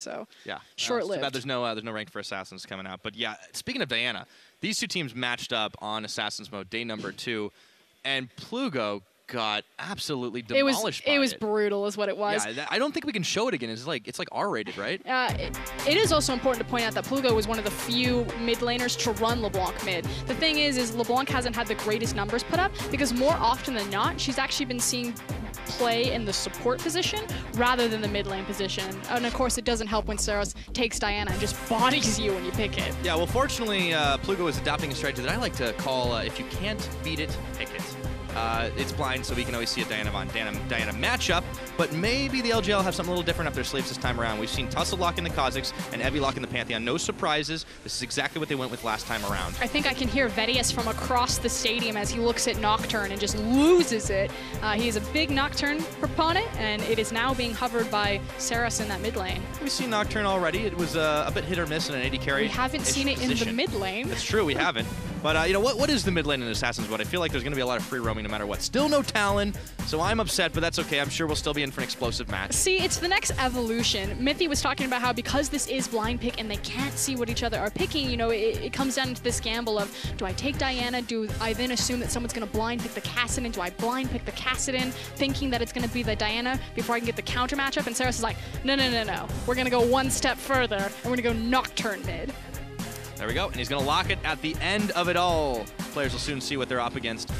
So yeah, short-lived. There's no rank for Assassins coming out. But yeah, speaking of Diana, these two teams matched up on Assassins mode day number 2, and Plugo got absolutely demolished. It was brutal, is what it was. Yeah, I don't think we can show it again. It's like R-rated, right? It is also important to point out that Plugo was one of the few mid laners to run LeBlanc mid. The thing is LeBlanc hasn't had the greatest numbers put up because more often than not, she's actually been seeing play in the support position rather than the mid lane position. And of course, it doesn't help when Saras takes Diana and just bodies you when you pick it. Yeah, well, fortunately, Plugo is adopting a strategy that I like to call, if you can't beat it, pick it. It's blind, so we can always see a Diana matchup, but maybe the LJL have something a little different up their sleeves this time around. We've seen Tussle lock in the Kha'Zix and Evi lock in the Pantheon. No surprises. This is exactly what they went with last time around. I think I can hear Vedius from across the stadium as he looks at Nocturne and just loses it. He is a big Nocturne proponent, and it is now being hovered by Saras in that mid lane. We've seen Nocturne already. It was a bit hit or miss in an AD carry. We haven't seen it in the mid lane. That's true, we haven't. But you know, what is the mid lane in Assassin's mode? I feel like there's going to be a lot of free roaming no matter what. Still no Talon, so I'm upset, but that's okay. I'm sure we'll still be in for an explosive match. See, it's the next evolution. Mythy was talking about how because this is blind pick and they can't see what each other are picking, you know, it comes down to this gamble of, do I take Diana? Do I then assume that someone's going to blind pick the Kassadin? Do I blind pick the Kassadin thinking that it's going to be the Diana before I can get the counter matchup? And Saras is like, no. We're going to go one step further, and we're going to go Nocturne mid. There we go, and he's going to lock it at the end of it all. Players will soon see what they're up against.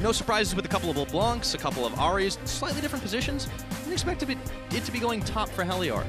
No surprises with a couple of LeBlancs, a couple of Ahris, slightly different positions. I expect it to be going top for Helior.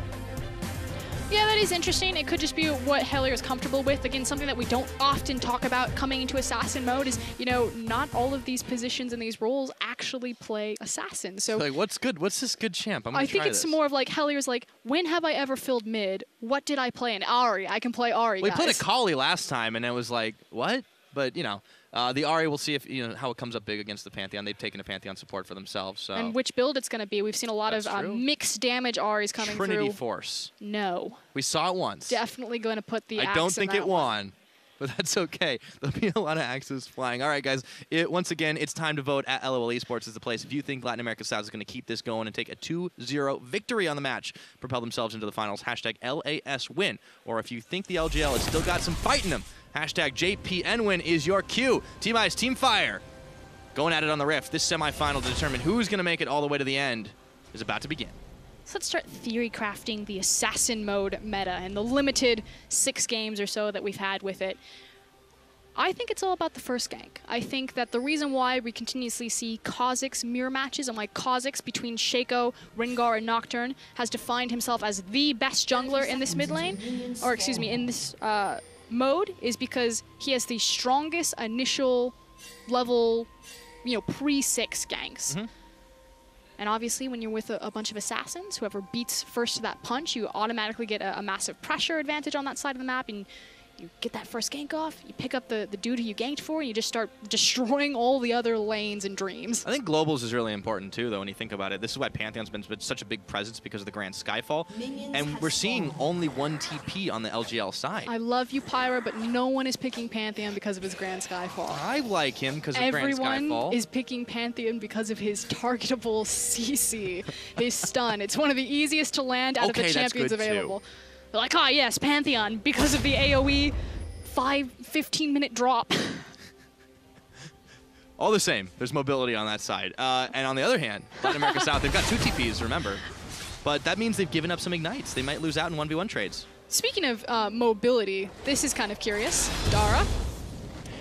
Yeah, that is interesting. It could just be what Helior is comfortable with. Again, something that we don't often talk about coming into assassin mode is, you know, not all of these positions and these roles actually play assassin. So like, what's good? What's this good champ? I'm gonna try this. I think it's more of like Helior's like, when have I ever filled mid? What did I play in Ahri? I can play Ahri. We played a Kali last time, and it was like, what? But you know. The Ahri, we'll see if how it comes up big against the Pantheon. They've taken a Pantheon support for themselves. So. And which build it's going to be. We've seen a lot of mixed damage Ahris coming through. Trinity Force. No. We saw it once. Definitely going to put the axe in that. I don't think it won, but that's okay. There'll be a lot of axes flying. All right, guys. Once again, it's time to vote at LOL Esports is the place. If you think Latin America South is going to keep this going and take a 2-0 victory on the match, propel themselves into the finals, #LASwin. Or if you think the LJL has still got some fight in them, #JPNWin is your cue. Team Ice, Team Fire, going at it on the Rift. This semifinal to determine who's going to make it all the way to the end is about to begin. So let's start theory crafting the assassin mode meta and the limited 6 games or so that we've had with it. I think it's all about the first gank. I think that the reason why we continuously see Kha'Zix mirror matches and why Kha'Zix between Shaco, Rengar, and Nocturne has defined himself as the best jungler in this mid lane, or excuse me, in this mode, is because he has the strongest initial level, you know, pre-6 ganks. Mm-hmm. And obviously, when you're with a bunch of assassins, whoever beats first to that punch, you automatically get a massive pressure advantage on that side of the map, and you get that first gank off, you pick up the dude who you ganked for, and you just start destroying all the other lanes and dreams. I think globals is really important too, though, when you think about it. This is why Pantheon's been such a big presence because of the Grand Skyfall. And we're seeing only 1 TP on the LGL side. I love you, Pyra, but no one is picking Pantheon because of his Grand Skyfall. I like him because of Grand Skyfall. Everyone is picking Pantheon because of his targetable CC, his stun. It's one of the easiest to land out of the champions available. Too. They're like, yes, Pantheon, because of the AOE 15-minute drop. All the same, there's mobility on that side. And on the other hand, Latin America South, they've got 2 TPs, remember. But that means they've given up some Ignites. They might lose out in 1v1 trades. Speaking of mobility, this is kind of curious. Dara?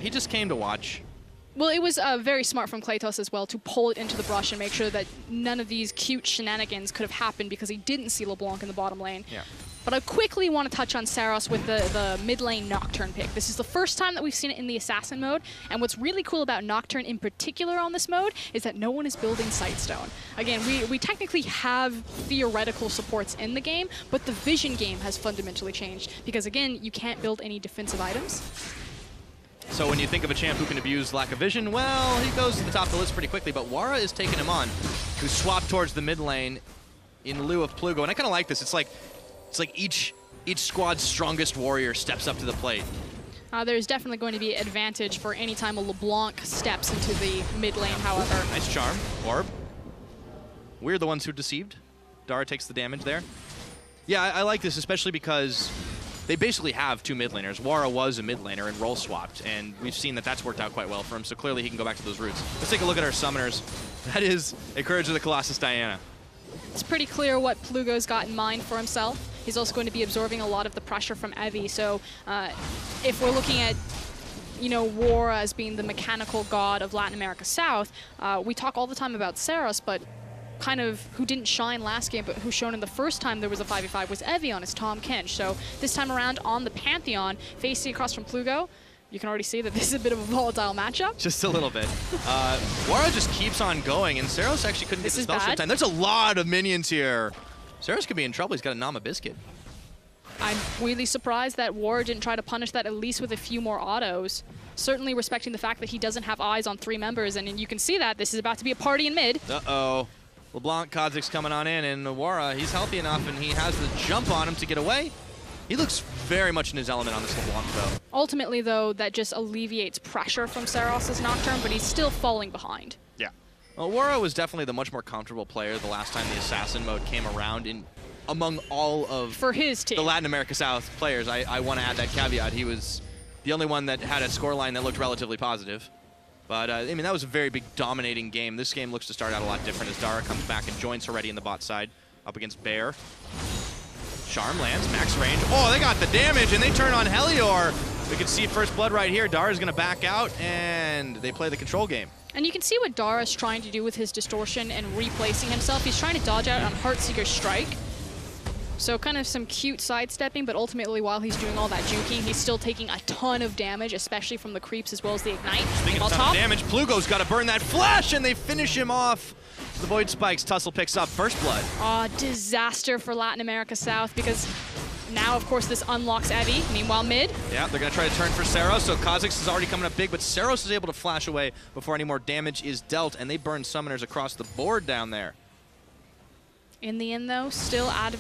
He just came to watch. Well, it was very smart from Kleitos as well to pull it into the brush and make sure that none of these cute shenanigans could have happened because he didn't see LeBlanc in the bottom lane. Yeah. But I quickly want to touch on Saras with the mid lane Nocturne pick. This is the first time that we've seen it in the assassin mode, and what's really cool about Nocturne in particular on this mode is that no one is building Sightstone. Again, we technically have theoretical supports in the game, but the vision game has fundamentally changed because, again, you can't build any defensive items. So when you think of a champ who can abuse lack of vision, well, he goes to the top of the list pretty quickly, but Wara is taking him on, who swapped towards the mid lane in lieu of Plugo, and I kind of like this. It's like each squad's strongest warrior steps up to the plate. There's definitely going to be advantage for any time a LeBlanc steps into the mid lane, however. Nice charm, orb. We're the ones who deceived. Dara takes the damage there. Yeah, I like this, especially because they basically have two mid laners. Wara was a mid laner and role swapped, and we've seen that that's worked out quite well for him, so clearly he can go back to those roots. Let's take a look at our summoners. That is a Courage of the Colossus Diana. It's pretty clear what Plugo's got in mind for himself. He's also going to be absorbing a lot of the pressure from Evi, so if we're looking at, you know, Wara as being the mechanical god of Latin America South, we talk all the time about Saras, but kind of who didn't shine last game, but who shone in the first time there was a 5v5 was Evi on his Tom Kench. So this time around on the Pantheon, facing across from Plugo, you can already see that this is a bit of a volatile matchup. Just a little bit. Wara just keeps on going, and Saras actually couldn't get the spell shield time. There's a lot of minions here. Saras could be in trouble. He's got a Nama Biscuit. I'm really surprised that Wara didn't try to punish that at least with a few more autos. Certainly respecting the fact that he doesn't have eyes on three members, and you can see that this is about to be a party in mid. Uh-oh. LeBlanc, Kha'Zix coming on in, and Wara, he's healthy enough, and he has the jump on him to get away. He looks very much in his element on this LeBlanc, though. Ultimately, though, that just alleviates pressure from Saras' Nocturne, but he's still falling behind. Yeah. Well, Wara was definitely the much more comfortable player the last time the Assassin mode came around in among all of for his team. The Latin America South players. I want to add that caveat. He was the only one that had a scoreline that looked relatively positive. But, I mean, that was a very big dominating game. This game looks to start out a lot different as Dara comes back and joins Heredi in the bot side up against Bear. Charm lands, max range. Oh, they got the damage, and they turn on Helior. We can see first blood right here. Dara's going to back out, and they play the control game. And you can see what Dara's trying to do with his distortion and replacing himself. He's trying to dodge out on Heartseeker's Strike. So kind of some cute sidestepping, but ultimately while he's doing all that juking, he's still taking a ton of damage, especially from the creeps as well as the ignite. Speaking of top damage, Plugo's got to burn that flash, and they finish him off. The Void Spikes, Tussle picks up first blood. Aw, disaster for Latin America South, because now, of course, this unlocks Evi. Meanwhile, mid. Yeah, they're going to try to turn for Saros, so Kha'Zix is already coming up big, but Saros is able to flash away before any more damage is dealt, and they burn summoners across the board down there. In the end, though, still at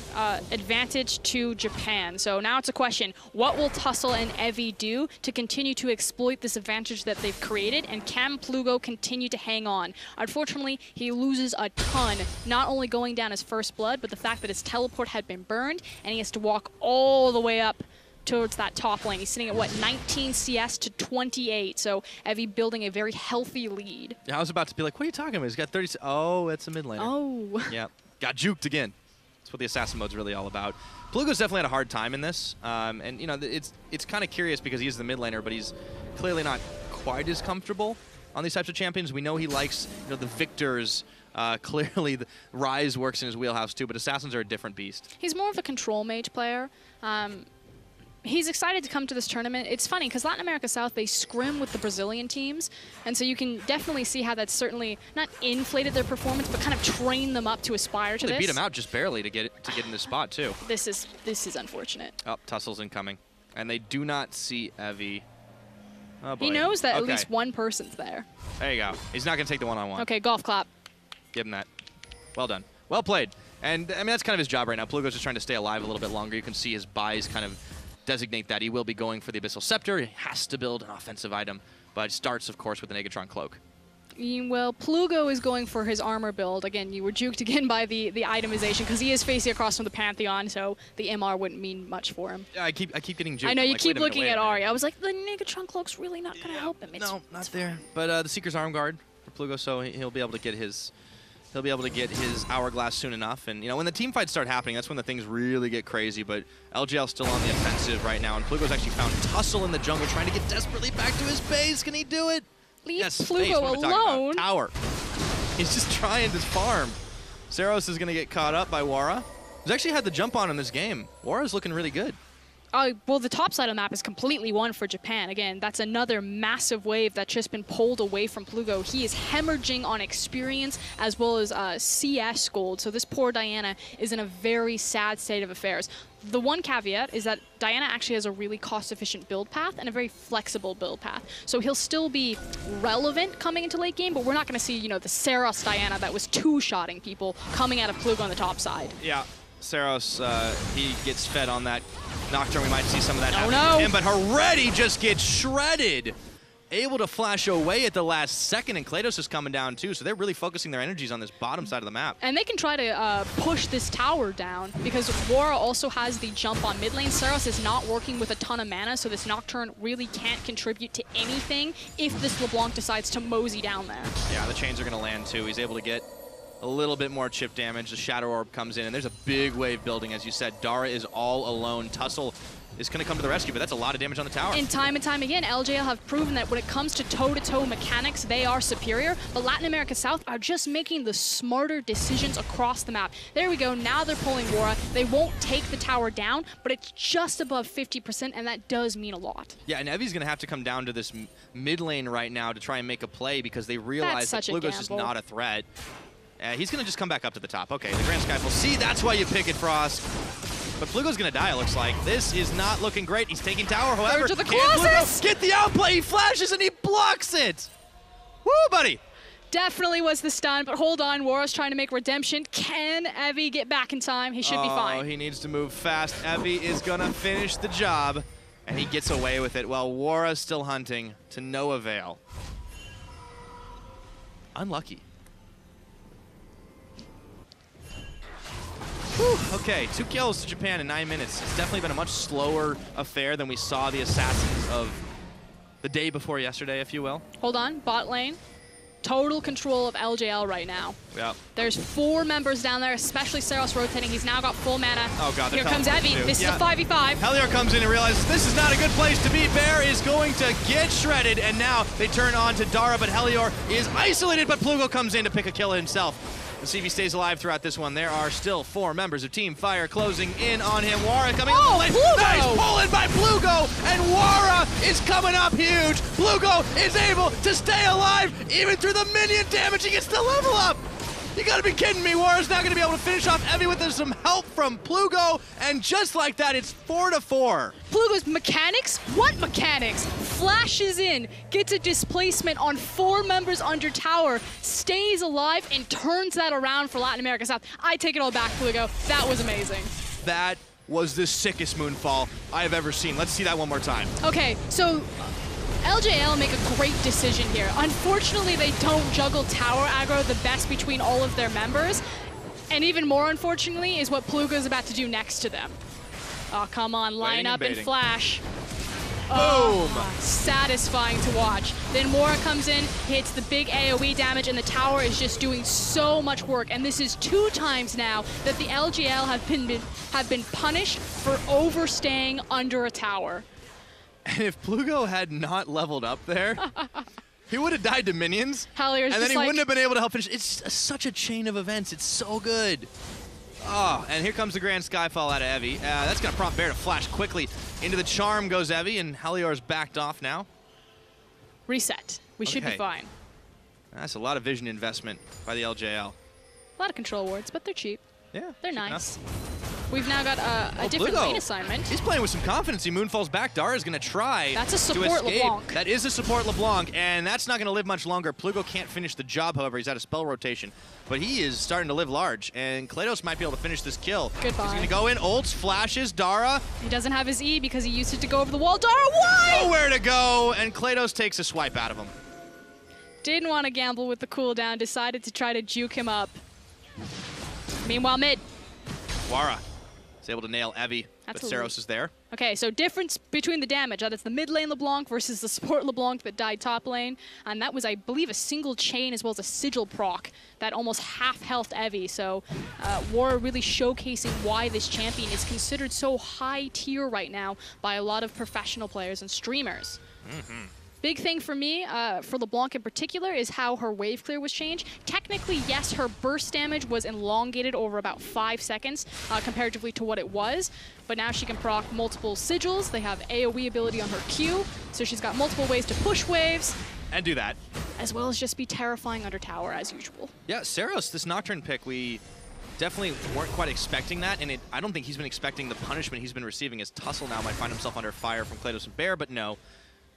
advantage to Japan. So now it's a question, what will Tussle and Evi do to continue to exploit this advantage that they've created, and can Plugo continue to hang on? Unfortunately, he loses a ton, not only going down his first blood, but the fact that his teleport had been burned, and he has to walk all the way up towards that top lane. He's sitting at, what, 19 CS to 28, so Evi building a very healthy lead. Yeah, I was about to be like, what are you talking about? He's got 30... Oh, it's a mid laner. Oh. Yeah. Got juked again. That's what the assassin mode's really all about. Plugo's definitely had a hard time in this, and you know it's kind of curious because he's the mid laner, but he's clearly not quite as comfortable on these types of champions. We know he likes the victors. Clearly, the Ryze works in his wheelhouse too, but assassins are a different beast. He's more of a control mage player. He's excited to come to this tournament. It's funny, because Latin America South, they scrim with the Brazilian teams, and so you can definitely see how that's certainly not inflated their performance, but kind of trained them up to aspire to this. They beat him out just barely to get in this spot, too. This is unfortunate. Oh, Tussle's incoming. And they do not see Evi. Oh, boy. He knows that at least one person's there. There you go. He's not going to take the one-on-one. Okay, golf clap. Give him that. Well done. Well played. And, I mean, that's kind of his job right now. Plugo's just trying to stay alive a little bit longer. You can see his buys kind of designate that. He will be going for the Abyssal Scepter. He has to build an offensive item, but starts, of course, with an Aegatron Cloak. Well, Plugo is going for his armor build. Again, you were juked again by the itemization, because he is facing across from the Pantheon, so the MR wouldn't mean much for him. Yeah, I keep getting juked. I know, you keep looking at Ahri. I was like, the Aegatron Cloak's really not going to help him. No, not there. But the Seeker's Arm Guard for Plugo, so he'll be able to get his... He'll be able to get his Hourglass soon enough. And, you know, when the team fights start happening, that's when the things really get crazy. But LJL's still on the offensive right now. And Plugo's actually found Tussle in the jungle, trying to get desperately back to his base. Can he do it? Leave Plugo alone. Tower. He's just trying to farm. Saros is going to get caught up by Wara, who's actually had the jump on him this game. Wara's looking really good. Well, the top side of the map is completely won for Japan. Again, that's another massive wave that's just been pulled away from Plugo. He is hemorrhaging on experience as well as CS gold. So this poor Diana is in a very sad state of affairs. The one caveat is that Diana actually has a really cost-efficient build path and a very flexible build path. So he'll still be relevant coming into late game, but we're not going to see, the Saras Diana that was two-shotting people coming out of Plugo on the top side. Yeah. Saros, he gets fed on that Nocturne. We might see some of that happen to him, but Heredi just gets shredded. able to flash away at the last second, and Kratos is coming down too, so they're really focusing their energies on this bottom side of the map. And they can try to push this tower down, because Wara also has the jump on mid lane. Saras is not working with a ton of mana, so this Nocturne really can't contribute to anything if this LeBlanc decides to mosey down there. Yeah, the chains are going to land too. He's able to get a little bit more chip damage. The Shadow Orb comes in, and there's a big wave building, as you said. Dara is all alone. Tussle is going to come to the rescue, but that's a lot of damage on the tower. And time again, LJL have proven that when it comes to toe-to-toe mechanics, they are superior, but Latin America South are just making the smarter decisions across the map. There we go, now they're pulling Wara. They won't take the tower down, but it's just above 50%, and that does mean a lot. Yeah, and Evi's going to have to come down to this mid lane right now to try and make a play, because they realize that Plugos is not a threat. He's going to just come back up to the top. Okay, the Grand Skyfall. See, that's why you pick it, Frost. But Plugo's gonna die, it looks like. This is not looking great. He's taking tower, however. Can Plugo get the outplay? He flashes and he blocks it! Woo, buddy! Definitely was the stun, but hold on, Wara's trying to make redemption. Can Evi get back in time? He should be fine. He needs to move fast. Evi is gonna finish the job, and he gets away with it while Wara's still hunting to no avail. Unlucky. Okay, 2 kills to Japan in 9 minutes. It's definitely been a much slower affair than we saw the Assassins of the day before yesterday, if you will. Hold on, bot lane. Total control of LJL right now. Yep. There's 4 members down there, especially Saras rotating. He's now got full mana. Oh god, here comes Evi. This is a 5v5. Helior comes in and realizes this is not a good place to be. Bear is going to get shredded, and now they turn on to Dara, but Helior is isolated, but Plugo comes in to pick a kill himself. Let's see if he stays alive throughout this one. There are still 4 members of Team Fire closing in on him. Wara coming up. Nice pull in by Plugo, and Wara is coming up huge. Plugo is able to stay alive even through the minion damage. He gets the level up. You gotta be kidding me. Wara's now gonna be able to finish off Evi with some help from Plugo, and just like that, it's 4-4. Plugo's mechanics? What mechanics? Flashes in, gets a displacement on 4 members under tower, stays alive, and turns that around for Latin America South. I take it all back, Plugo. That was amazing. That was the sickest moonfall I've ever seen. Let's see that one more time. Okay, so LJL make a great decision here. Unfortunately, they don't juggle tower aggro the best between all of their members. And even more unfortunately is what Plugo's about to do next to them. Oh, come on, line up and flash. Boom! Satisfying to watch. Then Wara comes in, hits the big AoE damage, and the tower is just doing so much work. And this is 2 times now that the LJL have been punished for overstaying under a tower. And if Plugo had not leveled up there, he would have died to minions, and then he wouldn't have been able to help finish. It's such a chain of events. It's so good. Oh, and here comes the Grand Skyfall out of Evi. That's going to prompt Bear to flash quickly. Into the Charm goes Evi, and Helior's backed off now. Reset. We should be fine. That's a lot of vision investment by the LJL. A lot of control wards, but they're cheap. Yeah. They're nice. Enough. We've now got a different lane assignment. He's playing with some confidence. He moonfalls back. Dara's going to try to escape. That's a support LeBlanc. That is a support LeBlanc, and that's not going to live much longer. Plugo can't finish the job, however. He's out of spell rotation. But he is starting to live large, and Kleitos might be able to finish this kill. Goodbye. He's going to go in. Ults, flashes, Dara. He doesn't have his E because he used it to go over the wall. Dara, why? Nowhere to go, and Kleitos takes a swipe out of him. Didn't want to gamble with the cooldown. Decided to try to juke him up. Meanwhile, mid. Wara. He's able to nail Evi, but Saros is there. Okay, so difference between the damage. That is the mid lane LeBlanc versus the support LeBlanc that died top lane. And that was, I believe, a single chain as well as a sigil proc that almost half-healthed Evi. So Wara really showcasing why this champion is considered so high tier right now by a lot of professional players and streamers. Mm-hmm. Big thing for me, for LeBlanc in particular, is how her wave clear was changed. Technically, yes, her burst damage was elongated over about 5 seconds comparatively to what it was, but now she can proc multiple sigils. They have AoE ability on her Q, so she's got multiple ways to push waves. And do that. As well as just be terrifying under tower as usual. Yeah, Saros, this Nocturne pick, we definitely weren't quite expecting that, and I don't think he's been expecting the punishment he's been receiving, as Tussle now might find himself under fire from Kratos and Bear, but no.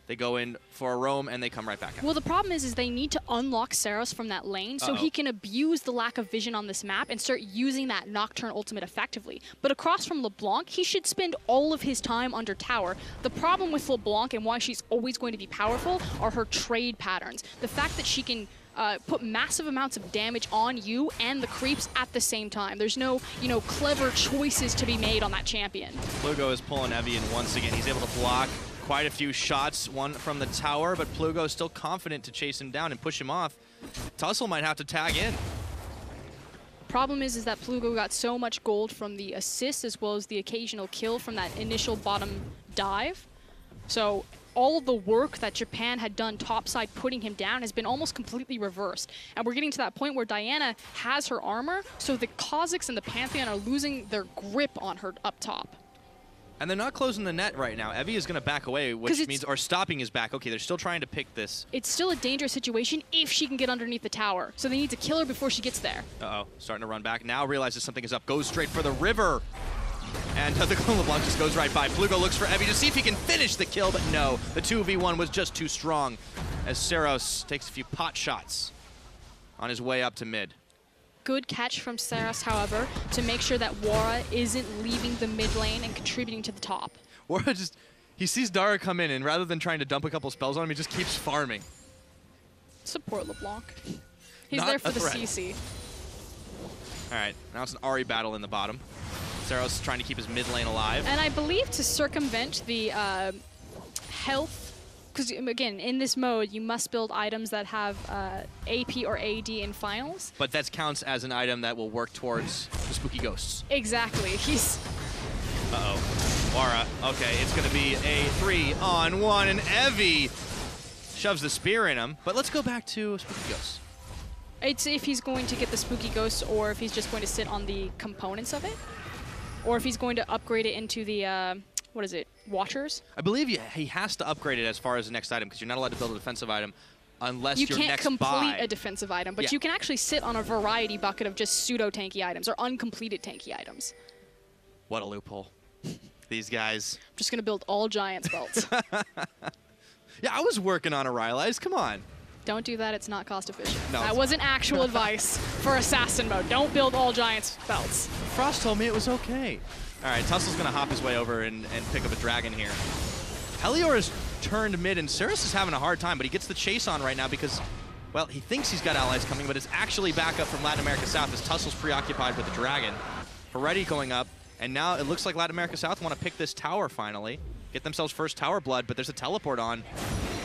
They go in for a roam, and they come right back out. Well, the problem is they need to unlock Saras from that lane so he can abuse the lack of vision on this map and start using that Nocturne ultimate effectively. But across from LeBlanc, he should spend all of his time under tower. The problem with LeBlanc and why she's always going to be powerful are her trade patterns. The fact that she can put massive amounts of damage on you and the creeps at the same time. There's no, you know, clever choices to be made on that champion. Plugo is pulling Evi in once again. He's able to block quite a few shots, one from the tower, but Plugo is still confident to chase him down and push him off. Tussle might have to tag in. Problem is that Plugo got so much gold from the assist as well as the occasional kill from that initial bottom dive. So all the work that Japan had done topside putting him down has been almost completely reversed. And we're getting to that point where Diana has her armor, so the Kha'Zix and the Pantheon are losing their grip on her up top. And they're not closing the net right now. Evi is going to back away, which means, or stopping his back. Okay, they're still trying to pick this. It's still a dangerous situation if she can get underneath the tower. So they need to kill her before she gets there. Uh-oh, starting to run back. Now realizes something is up. Goes straight for the river. And the LeBlanc just goes right by. Plugo looks for Evi to see if he can finish the kill, but no. The 2v1 was just too strong as Saras takes a few pot shots on his way up to mid. Good catch from Saras, however, to make sure that Wara isn't leaving the mid lane and contributing to the top. Wara just, he sees Dara come in, and rather than trying to dump a couple spells on him, he just keeps farming. Support LeBlanc. He's not there for the CC. All right, now it's an Ahri battle in the bottom. Saras trying to keep his mid lane alive. And I believe to circumvent the health, because again, in this mode, you must build items that have AP or AD in finals. But that counts as an item that will work towards the spooky ghosts. Exactly. He's. Uh-oh. Wara. Okay, it's going to be a 3-on-1, and Evi shoves the spear in him. But let's go back to spooky ghosts. It's if he's going to get the spooky ghosts, or if he's just going to sit on the components of it, or if he's going to upgrade it into the. What is it? Watchers? I believe he has to upgrade it as far as the next item because you're not allowed to build a defensive item unless your next buy. You can't complete a defensive item, but you can actually sit on a variety bucket of just pseudo-tanky items or uncompleted tanky items. What a loophole. These guys. I'm just going to build all Giants belts. Yeah, I was working on a Rylai's. Come on. Don't do that. It's not cost efficient. No, that wasn't actual advice for Assassin mode. Don't build all Giants belts. Frost told me it was okay. All right, Tussle's going to hop his way over and pick up a dragon here. Helior has turned mid, and Saras is having a hard time, but he gets the chase on right now because, well, he thinks he's got allies coming, but it's actually back up from Latin America South as Tussle's preoccupied with the dragon. Heredi going up, and now it looks like Latin America South want to pick this tower finally, get themselves first tower blood, but there's a teleport on.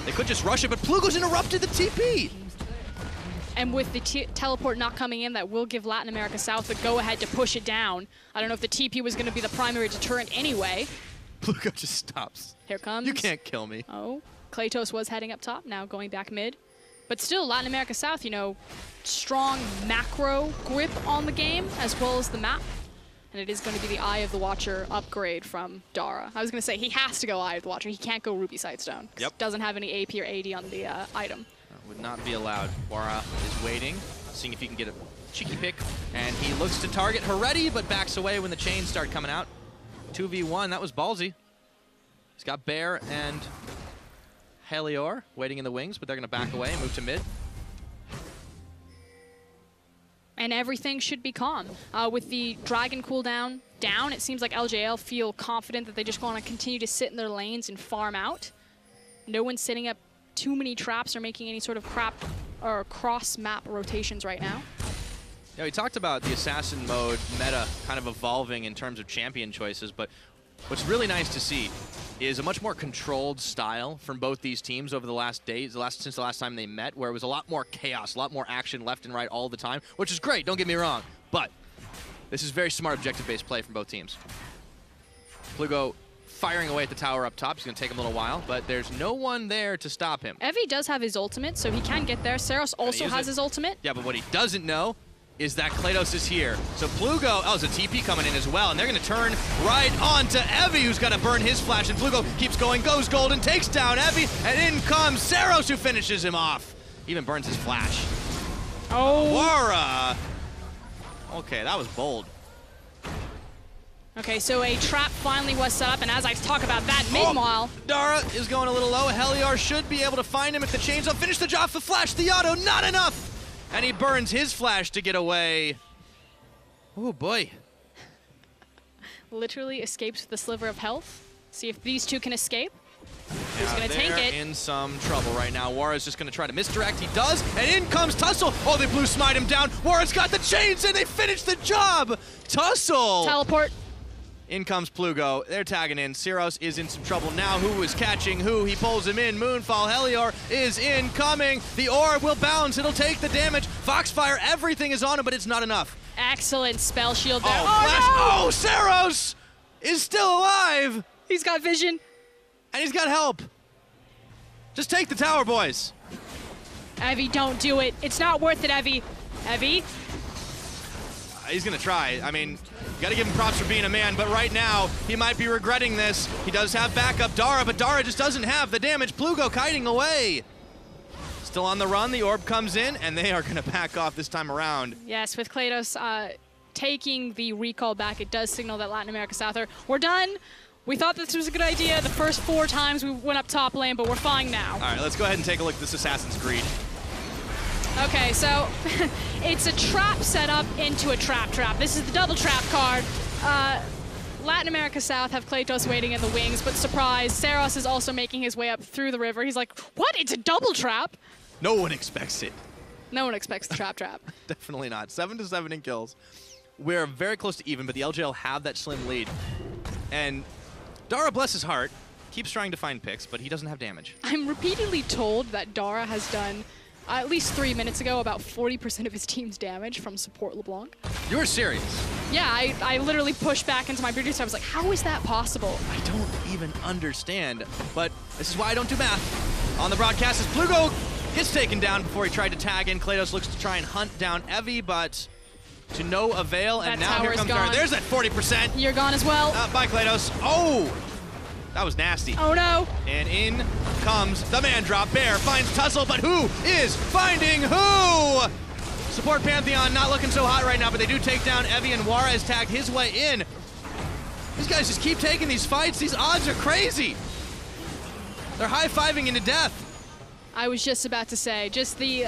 They could just rush it, but Plugo's interrupted the TP! And with the teleport not coming in, that will give Latin America South the go-ahead to push it down. I don't know if the TP was going to be the primary deterrent anyway. Plugo just stops. Here comes. You can't kill me. Oh, Kleitos was heading up top, now going back mid. But still, Latin America South, you know, strong macro grip on the game as well as the map. And it is going to be the Eye of the Watcher upgrade from Dara. I was going to say he has to go Eye of the Watcher. He can't go Ruby Sightstone. Yep. Doesn't have any AP or AD on the item. Would not be allowed. Wara is waiting, seeing if he can get a cheeky pick, and he looks to target Heredi, but backs away when the chains start coming out. 2v1, that was ballsy. He's got Bear and Helior waiting in the wings, but they're going to back away and move to mid. And everything should be calm. With the dragon cooldown down, it seems like LJL feel confident that they just want to continue to sit in their lanes and farm out. No one's sitting up too many traps or making any sort of crap or cross-map rotations right now. Yeah, we talked about the assassin mode meta kind of evolving in terms of champion choices, but what's really nice to see is a much more controlled style from both these teams over the last days, since the last time they met, where it was a lot more chaos, a lot more action left and right all the time, which is great, don't get me wrong, but this is very smart objective-based play from both teams. Plugo firing away at the tower up top. It's going to take him a little while, but there's no one there to stop him. Evi does have his ultimate, so he can get there. Saras also has his ultimate. Yeah, but what he doesn't know is that Kratos is here. So Plugo, oh, there's a TP coming in as well, and they're going to turn right on to Evi, who's got to burn his flash, and Plugo keeps going, goes gold, and takes down Evi, and in comes Saras, who finishes him off. He even burns his flash. Oh. Wara. Okay, that was bold. Okay, so a trap finally was set up, and as I talk about that, meanwhile... Oh, Dara is going a little low. Helior should be able to find him if the chainsaw. Finish the job for Flash. The auto, not enough! And he burns his Flash to get away. Oh, boy. Literally escapes with a sliver of health. See if these two can escape. He's going to take it. In some trouble right now. Wara's just going to try to misdirect. He does, and in comes Tussle. Oh, they blue smite him down. Wara's got the chains, and they finish the job. Tussle. Teleport. In comes Plugo. They're tagging in. Saras is in some trouble now. Who is catching who? He pulls him in. Moonfall. Helior is incoming. The orb will bounce. It'll take the damage. Foxfire. Everything is on him, but it's not enough. Excellent spell shield there. Oh, Flash. No! Oh, Saras is still alive. He's got vision. And he's got help. Just take the tower, boys. Evi, don't do it. It's not worth it, Evi. Evi? He's going to try. I mean, got to give him props for being a man, but right now, he might be regretting this. He does have backup Dara, but Dara just doesn't have the damage. Plugo kiting away. Still on the run. The orb comes in, and they are going to back off this time around. Yes, with Kleitos taking the recall back, it does signal that Latin America Souther, we're done. We thought this was a good idea the first 4 times we went up top lane, but we're fine now. All right, let's go ahead and take a look at this Assassin's Creed. Okay, so it's a trap set up into a trap. This is the double trap card. Latin America South have Kleitos waiting in the wings, but surprise, Saras is also making his way up through the river. He's like, what? It's a double trap? No one expects it. No one expects the trap. Definitely not. 7-7 in kills. We're very close to even, but the LJL have that slim lead. And Dara, bless his heart, keeps trying to find picks, but he doesn't have damage. I'm repeatedly told that Dara has done, at least 3 minutes ago, about 40% of his team's damage from support LeBlanc. You're serious? Yeah, I literally pushed back into my beauty, so I was like, how is that possible? I don't even understand, but this is why I don't do math. On the broadcast, as Plugo gets taken down before he tried to tag in, Kleitos looks to try and hunt down Evi, but to no avail, and now here comes Dara. There's that 40%. You're gone as well. Bye, Kleitos. Oh, that was nasty. Oh, no. And in comes the man drop. Bear finds Tussle, but who is finding who? Support Pantheon not looking so hot right now, but they do take down Evi, and Wara has tagged his way in. These guys just keep taking these fights. These odds are crazy. They're high-fiving into death. I was just about to say, just the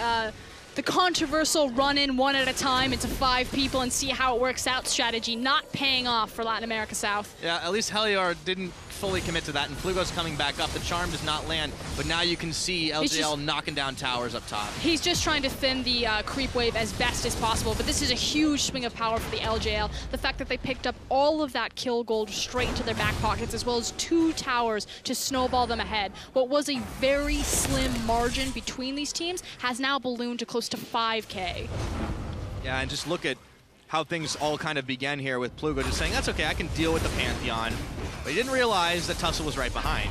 controversial run-in one at a time into 5 people and see how it works out strategy not paying off for Latin America South. Yeah, at least Helior didn't fully commit to that, and Plugo's coming back up. The charm does not land, but now you can see LJL just knocking down towers up top. He's just trying to thin the creep wave as best as possible, but this is a huge swing of power for the LJL. The fact that they picked up all of that kill gold straight into their back pockets, as well as 2 towers to snowball them ahead. What was a very slim margin between these teams has now ballooned to close to 5K. Yeah, and just look at how things all kind of began here with Plugo just saying, that's okay, I can deal with the Pantheon. But he didn't realize that Tussle was right behind.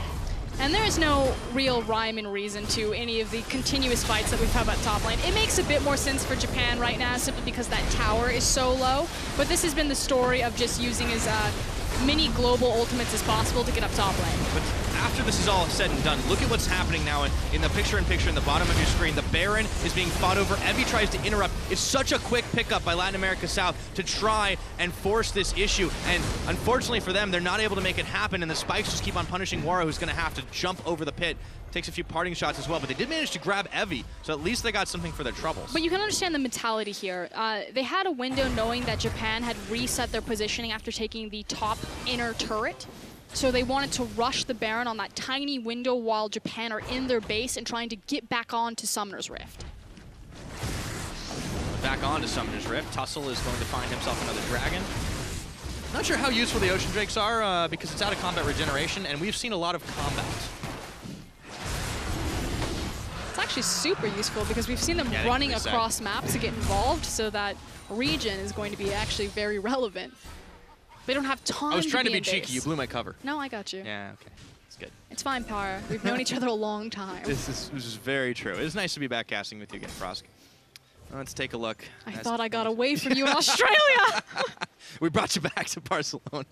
And there is no real rhyme and reason to any of the continuous fights that we've had about top lane. It makes a bit more sense for Japan right now simply because that tower is so low. But this has been the story of just using his many global ultimates as possible to get up top lane. But after this is all said and done, look at what's happening now in the picture-in-picture in the bottom of your screen. The Baron is being fought over. Evi tries to interrupt. It's such a quick pickup by Latin America South to try and force this issue. And unfortunately for them, they're not able to make it happen, and the spikes just keep on punishing Wara, who's going to have to jump over the pit. Takes a few parting shots as well, but they did manage to grab Evi, so at least they got something for their troubles. But you can understand the mentality here. They had a window knowing that Japan had reset their positioning after taking the top inner turret. So they wanted to rush the Baron on that tiny window while Japan are in their base and trying to get back on to Summoner's Rift. Back on to Summoner's Rift. Tussle is going to find himself another dragon. Not sure how useful the Ocean Drakes are because it's out of combat regeneration, and we've seen a lot of combat. It's actually super useful because we've seen them running across maps to get involved, so that region is going to be actually very relevant. They don't have time. I was trying to be cheeky. You blew my cover. No, I got you. Yeah, okay. It's good. It's fine, Pyra. We've known each other a long time. This is very true. It's nice to be back casting with you again, Frost. Let's take a look. I thought I got away from you in Australia. We brought you back to Barcelona.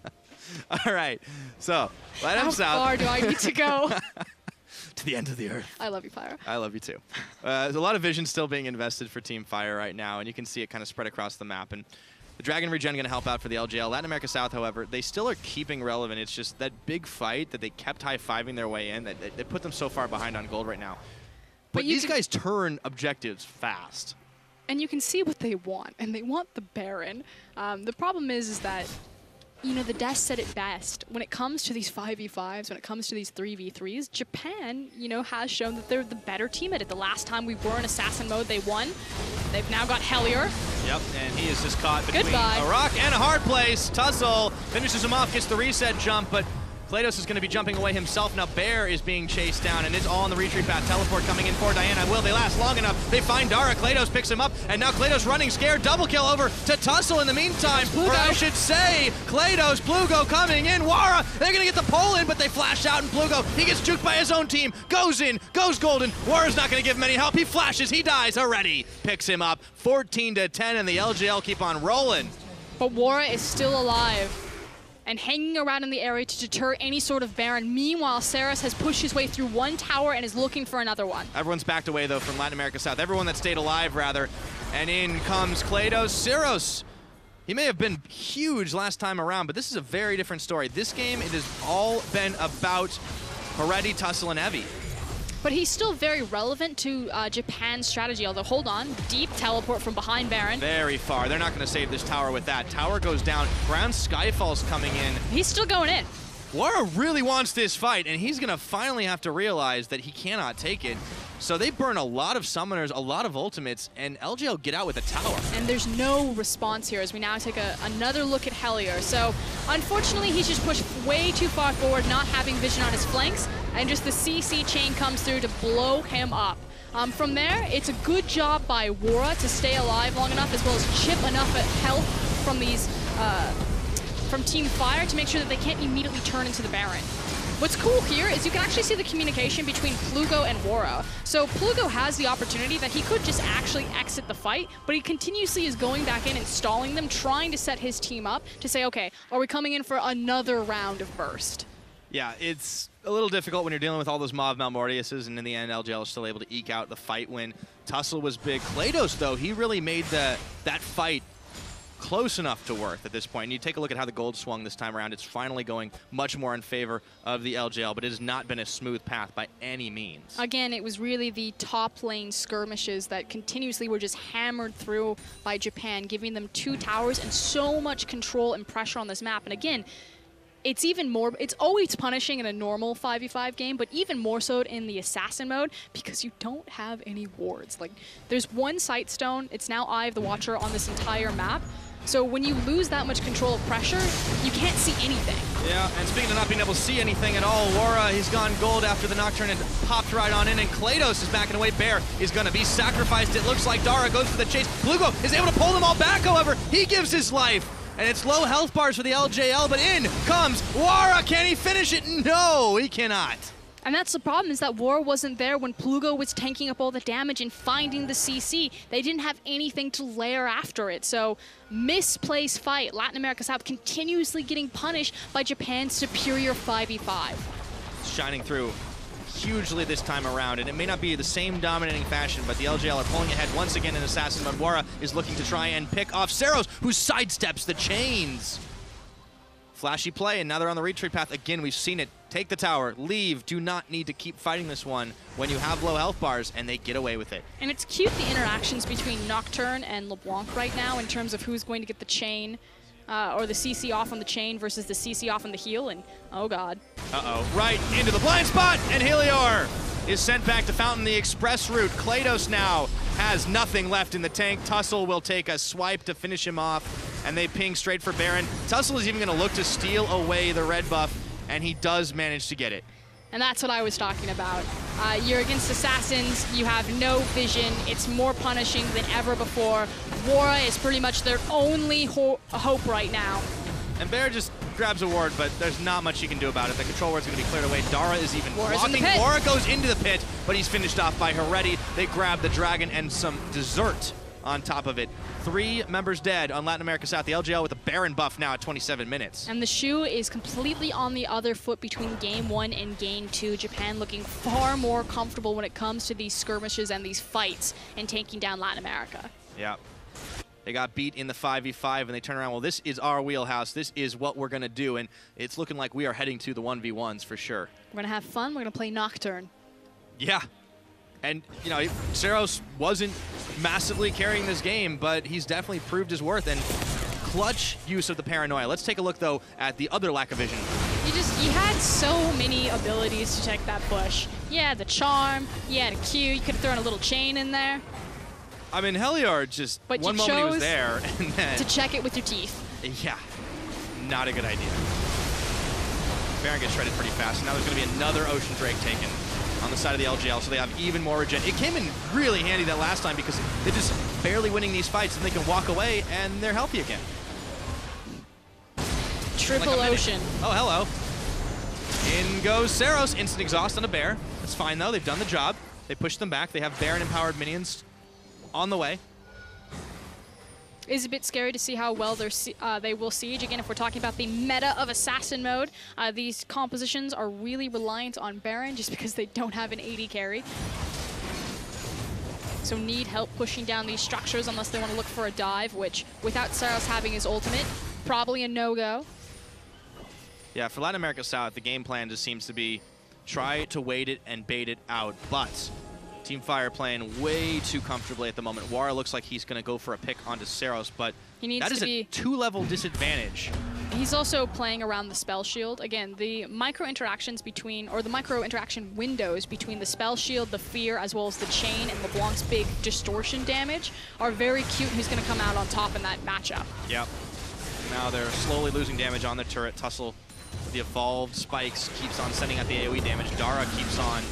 All right. So, let us out. How far do I need to go? To the end of the earth. I love you, Pyra. I love you, too. There's a lot of vision still being invested for Team Fire right now, and you can see it kind of spread across the map. And The Dragon Regen going to help out for the LJL. Latin America South, however, they still are keeping relevant. It's just that big fight that they kept high-fiving their way in, that they put them so far behind on gold right now. But these guys turn objectives fast. And you can see what they want, and they want the Baron. The problem is that, you know, the desk said it best. When it comes to these 5v5s, when it comes to these 3v3s, Japan, you know, has shown that they're the better team at it. The last time we were in assassin mode, they won. They've now got Helior. Yep, and he is just caught between a rock and a hard place. Tussle finishes him off, gets the reset jump, but Kleitos is going to be jumping away himself. Now Bear is being chased down, and it's all on the retreat path. Teleport coming in for Diana. Will they last long enough? They find Dara. Kleitos picks him up, and now Kleitos running scared. Double kill over to Tussle in the meantime. Or I should say, Kleitos, Plugo coming in. Wara, they're going to get the pole in, but they flash out, and Plugo, he gets juked by his own team. Goes in, goes golden. Wara's not going to give him any help. He flashes, he dies. Heredi picks him up. 14-10, and the LJL keep on rolling. But Wara is still alive and hanging around in the area to deter any sort of Baron. Meanwhile, Saras has pushed his way through one tower and is looking for another one. Everyone's backed away, though, from Latin America South. Everyone that stayed alive, rather. And in comes Kleitos. Saras, he may have been huge last time around, but this is a very different story. This game, it has all been about Heredi, Tussle, and Evi. But he's still very relevant to Japan's strategy, although hold on, deep teleport from behind Baron. Very far, they're not gonna save this tower with that. Tower goes down, Grand Skyfall's coming in. He's still going in. Wara really wants this fight, and he's gonna finally have to realize that he cannot take it. So they burn a lot of summoners, a lot of ultimates, and LJL get out with a tower. And there's no response here as we now take another look at Helior. So unfortunately, he's just pushed way too far forward, not having vision on his flanks, and just the CC chain comes through to blow him up. From there, it's a good job by Wara to stay alive long enough, as well as chip enough at health from these from Team Fire to make sure that they can't immediately turn into the Baron. What's cool here is you can actually see the communication between Plugo and Wara. So Plugo has the opportunity that he could just actually exit the fight, but he continuously is going back in and stalling them, trying to set his team up to say, okay, are we coming in for another round of burst? Yeah, it's a little difficult when you're dealing with all those Mav Malmortiuses, and in the end, LJL is still able to eke out the fight win. Tussle was big. Kleitos, though, he really made that fight close enough to worth at this point. And you take a look at how the gold swung this time around. It's finally going much more in favor of the LJL, but it has not been a smooth path by any means. Again, it was really the top lane skirmishes that continuously were just hammered through by Japan, giving them two towers and so much control and pressure on this map. And again, it's even more, it's always punishing in a normal 5v5 game, but even more so in the assassin mode because you don't have any wards. Like, there's one sight stone, it's now Eye of the Watcher on this entire map. So when you lose that much control of pressure, you can't see anything. Yeah, and speaking of not being able to see anything at all, Wara, he's gone gold after the Nocturne and popped right on in, and Kleitos is backing away. Bear is gonna be sacrificed. It looks like Dara goes for the chase. Plugo is able to pull them all back, however. He gives his life. And it's low health bars for the LJL, but in comes Wara. Can he finish it? No, he cannot. And that's the problem, is that Wara wasn't there when Plugo was tanking up all the damage and finding the CC. They didn't have anything to layer after it. So misplaced fight. Latin America South continuously getting punished by Japan's superior 5v5. Shining through hugely this time around, and it may not be the same dominating fashion, but the LJL are pulling ahead once again in assassin mode. Wara is looking to try and pick off Saras, who sidesteps the chains. Flashy play, and now they're on the retreat path. Again, we've seen it. Take the tower, leave. Do not need to keep fighting this one when you have low health bars, and they get away with it. And it's cute, the interactions between Nocturne and LeBlanc right now in terms of who's going to get the chain, or the CC off on the chain versus the CC off on the heel, and oh god. Uh-oh, right into the blind spot, and Helior is sent back to Fountain the express route. Kleitos now has nothing left in the tank. Tussle will take a swipe to finish him off, and they ping straight for Baron. Tussle is even gonna look to steal away the red buff, and he does manage to get it. And that's what I was talking about. You're against assassins, you have no vision, it's more punishing than ever before. Wara is pretty much their only hope right now. And Bear just grabs a ward, but there's not much you can do about it. The control ward's gonna be cleared away. Dara is even blocking. Wara goes into the pit, but he's finished off by Heredi. They grab the dragon and some dessert on top of it. 3 members dead on Latin America South. The LJL with a Baron buff now at 27 minutes. And the shoe is completely on the other foot between game 1 and game 2. Japan looking far more comfortable when it comes to these skirmishes and these fights and taking down Latin America. Yeah. They got beat in the 5v5, and they turn around, well, this is our wheelhouse. This is what we're going to do, and it's looking like we are heading to the 1v1s for sure. We're going to have fun. We're going to play Nocturne. Yeah. And, you know, Saros wasn't massively carrying this game, but he's definitely proved his worth. And clutch use of the Paranoia. Let's take a look, though, at the other lack of vision. You had so many abilities to check that push. You had the Charm, you had a Q, you could have thrown a little chain in there. I mean, Helior just, but one moment he was there, and then... to check it with your teeth. Yeah, not a good idea. Baron gets shredded pretty fast, and now there's going to be another Ocean Drake taken on the side of the LJL, so they have even more regen. It came in really handy that last time because they're just barely winning these fights, and they can walk away, and they're healthy again. Triple like Ocean. Oh, hello. In goes Saros. Instant exhaust on a Bear. That's fine, though. They've done the job. They pushed them back. They have Baron-empowered minions on the way. It's a bit scary to see how well they're they will siege. Again, if we're talking about the meta of assassin mode, these compositions are really reliant on Baron just because they don't have an AD carry. So need help pushing down these structures unless they want to look for a dive, which, without Saros having his ultimate, probably a no-go. Yeah, for Latin America South, the game plan just seems to be try to wait it and bait it out, but Team Fire playing way too comfortably at the moment. Wara looks like he's going to go for a pick onto Saros, but that is a two-level disadvantage. He's also playing around the Spell Shield. Again, the micro-interactions between, or the micro-interaction windows between the Spell Shield, the Fear, as well as the Chain, and LeBlanc's big distortion damage are very cute. Who's going to come out on top in that matchup? Yep. Now they're slowly losing damage on the turret. Tussle. The evolved spikes keeps on sending out the AoE damage. Dara keeps on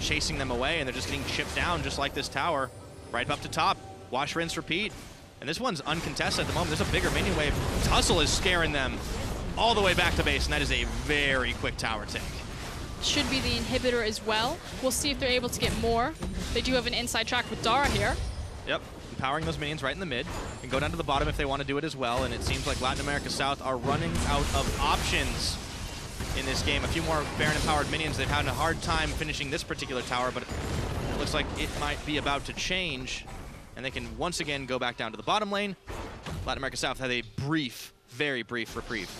chasing them away, and they're just getting chipped down just like this tower. Right up to top. Wash, rinse, repeat. And this one's uncontested at the moment. There's a bigger minion wave. Tussle is scaring them all the way back to base, and that is a very quick tower take. Should be the inhibitor as well. We'll see if they're able to get more. They do have an inside track with Dara here. Yep. Powering those minions right in the mid, and go down to the bottom if they want to do it as well, and it seems like Latin America South are running out of options in this game. A few more Baron-empowered minions. They've had a hard time finishing this particular tower, but it looks like it might be about to change, and they can once again go back down to the bottom lane. Latin America South had a brief, very brief reprieve.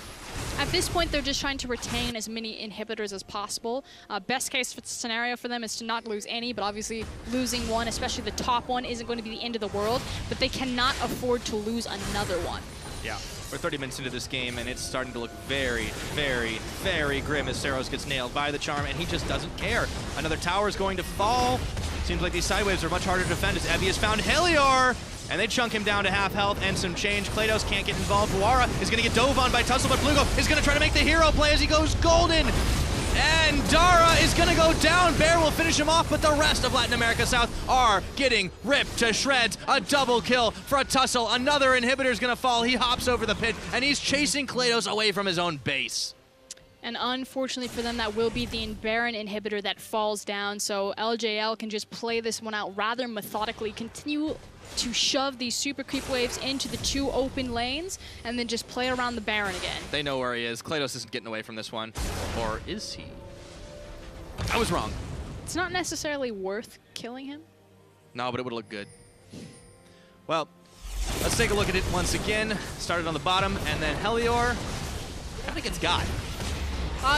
At this point, they're just trying to retain as many inhibitors as possible. Best case scenario for them is to not lose any, but obviously losing one, especially the top one, isn't going to be the end of the world, but they cannot afford to lose another one. Yeah, we're 30 minutes into this game, and it's starting to look very, very, very grim as Saros gets nailed by the Charm, and he just doesn't care. Another tower is going to fall. Seems like these side waves are much harder to defend as Evi has found Helior. And they chunk him down to half health and some change. Kleitos can't get involved. Wara is going to get dove on by Tussle, but Plugo is going to try to make the hero play as he goes golden. And Dara is going to go down. Bear will finish him off, but the rest of Latin America South are getting ripped to shreds. A double kill for a Tussle. Another inhibitor is going to fall. He hops over the pit, and he's chasing Kleitos away from his own base. And unfortunately for them, that will be the Baron inhibitor that falls down, so LJL can just play this one out rather methodically, continue to shove these super creep waves into the two open lanes, and then just play around the Baron again. They know where he is. Kleitos isn't getting away from this one. Or is he? I was wrong. It's not necessarily worth killing him. No, but it would look good. Well, let's take a look at it once again. Started on the bottom, and then Helior, I think it's got.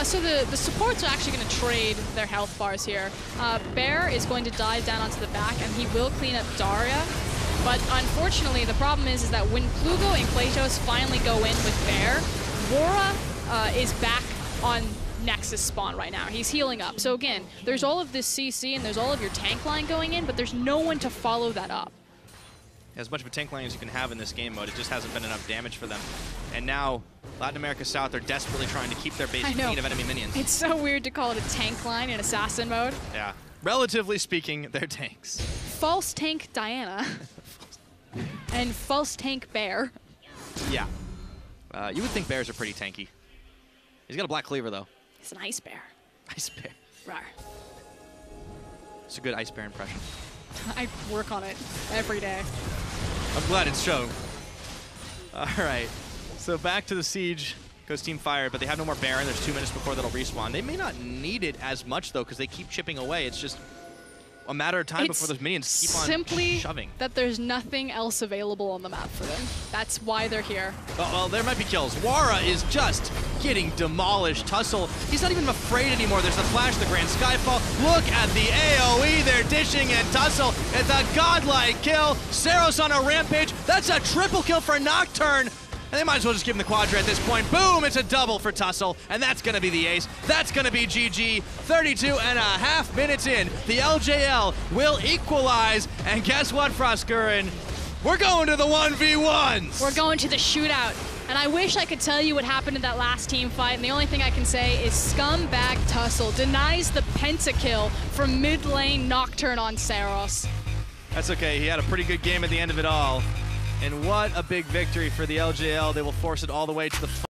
So the supports are actually going to trade their health bars here. Bear is going to dive down onto the back, and he will clean up Daria. But unfortunately, the problem is that when Plugo and Kleitos finally go in with Bear, Wara is back on Nexus spawn right now. He's healing up. So again, there's all of this CC, and there's all of your tank line going in, but there's no one to follow that up. As much of a tank lane as you can have in this game mode, it just hasn't been enough damage for them. And now, Latin America South are desperately trying to keep their base clean of enemy minions. It's so weird to call it a tank line in assassin mode. Yeah. Relatively speaking, they're tanks. False tank Diana. And false tank Bear. Yeah. You would think Bears are pretty tanky. He's got a black cleaver, though. He's an ice bear. Ice bear. Rawr. It's a good ice bear impression. I work on it every day. I'm glad it's shown. All right. So back to the siege goes Team Fire, but they have no more Baron. There's 2 minutes before that'll respawn. They may not need it as much, though, because they keep chipping away. It's just a matter of time before those minions keep on shoving. Simply that there's nothing else available on the map for them. That's why they're here. Oh, well, there might be kills. Wara is just getting demolished. Tussle, he's not even afraid anymore. There's the flash, the Grand Skyfall. Look at the AOE they're dishing, and Tussle at the godlike kill. Saras on a rampage. That's a triple kill for Nocturne. And they might as well just give him the quadra at this point. Boom, it's a double for Tussle, and that's gonna be the ace. That's gonna be GG. 32.5 minutes in, the LJL will equalize, and guess what, Froskuren? We're going to the 1v1s! We're going to the shootout, and I wish I could tell you what happened in that last team fight, and the only thing I can say is scumbag Tussle denies the pentakill from mid lane Nocturne on Saras. That's okay, he had a pretty good game at the end of it all. And what a big victory for the LJL. They will force it all the way to the final.